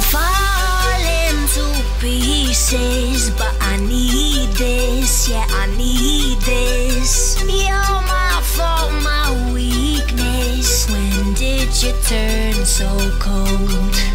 can fall into pieces, but I need this, yeah, I need this. You're my fault, my weakness. When did you turn so cold?